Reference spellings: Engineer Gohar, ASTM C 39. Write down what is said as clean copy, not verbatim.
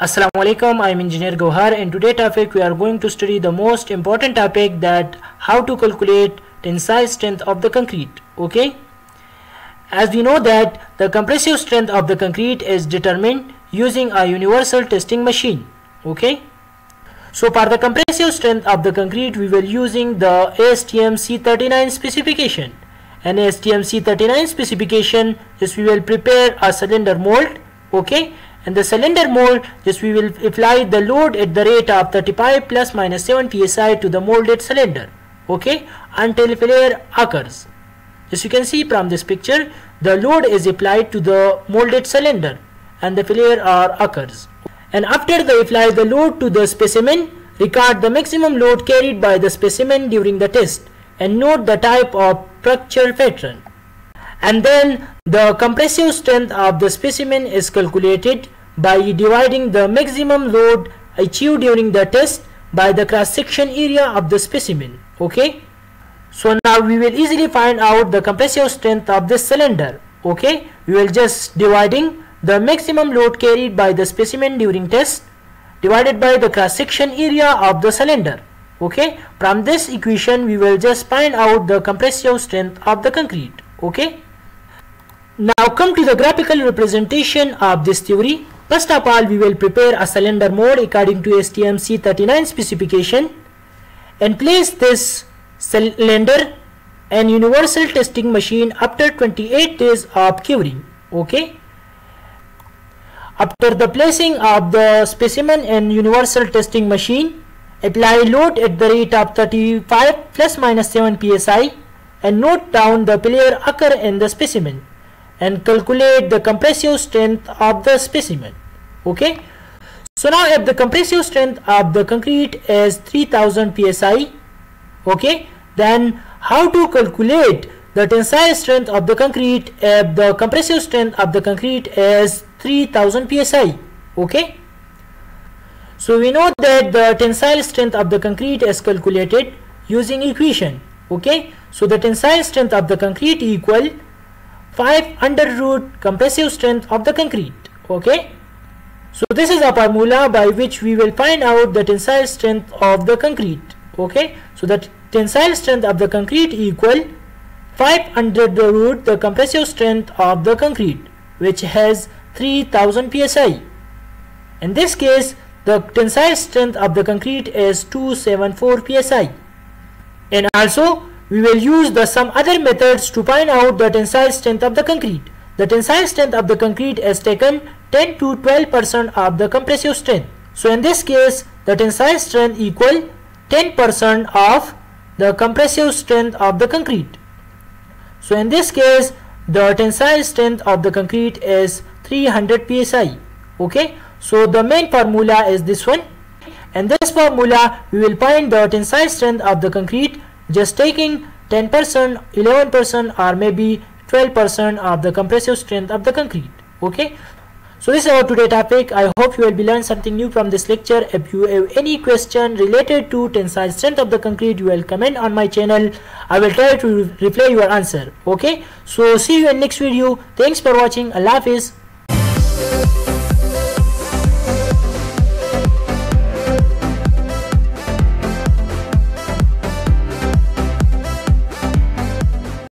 Assalamu alaikum, I am Engineer Gohar, and today topic we are going to study the most important topic, that how to calculate tensile strength of the concrete. Okay, as we know that the compressive strength of the concrete is determined using a universal testing machine. Okay, so for the compressive strength of the concrete we will using the ASTM C 39 specification. And ASTM C 39 specification, just we will prepare a cylinder mold. Okay. And the cylinder mold, just we will apply the load at the rate of 35 plus minus 7 psi to the molded cylinder, okay, until failure occurs. As you can see from this picture, the load is applied to the molded cylinder and the failure occurs. And after they apply the load to the specimen, record the maximum load carried by the specimen during the test and note the type of fracture pattern. And then the compressive strength of the specimen is calculated by dividing the maximum load achieved during the test by the cross-section area of the specimen. Okay, so now we will easily find out the compressive strength of this cylinder. Okay, we will just dividing the maximum load carried by the specimen during test divided by the cross-section area of the cylinder. Okay, from this equation we will just find out the compressive strength of the concrete. Okay, now come to the graphical representation of this theory. First of all, we will prepare a cylinder mold according to ASTM C 39 specification and place this cylinder and universal testing machine after 28 days of curing. Okay. After the placing of the specimen and universal testing machine, apply load at the rate of 35 plus minus 7 psi and note down the failure occur in the specimen. And calculate the compressive strength of the specimen. Okay, so now if the compressive strength of the concrete is 3000 psi, okay, then how to calculate the tensile strength of the concrete if the compressive strength of the concrete is 3000 psi? Okay, so we know that the tensile strength of the concrete is calculated using equation. Okay, so the tensile strength of the concrete equal 5 under root compressive strength of the concrete. Okay, so this is a formula by which we will find out the tensile strength of the concrete. Okay, so that tensile strength of the concrete equal 5 under the root the compressive strength of the concrete, which has 3000 psi. In this case, the tensile strength of the concrete is 274 psi. And also we will use some other methods to find out the tensile strength of the concrete. The tensile strength of the concrete is taken 10 to 12% of the compressive strength. So in this case, the tensile strength equal 10% of the compressive strength of the concrete. So in this case, the tensile strength of the concrete is 300 psi. Okay, so the main formula is this one. And this formula we will find the tensile strength of the concrete just taking 10%, 11% or maybe 12% of the compressive strength of the concrete. Okay, so this is our today topic. I hope you will be learn something new from this lecture. If you have any question related to tensile strength of the concrete, you will comment on my channel. I will try to reply your answer. Okay, so see you in next video. Thanks for watching. Allah Hafiz.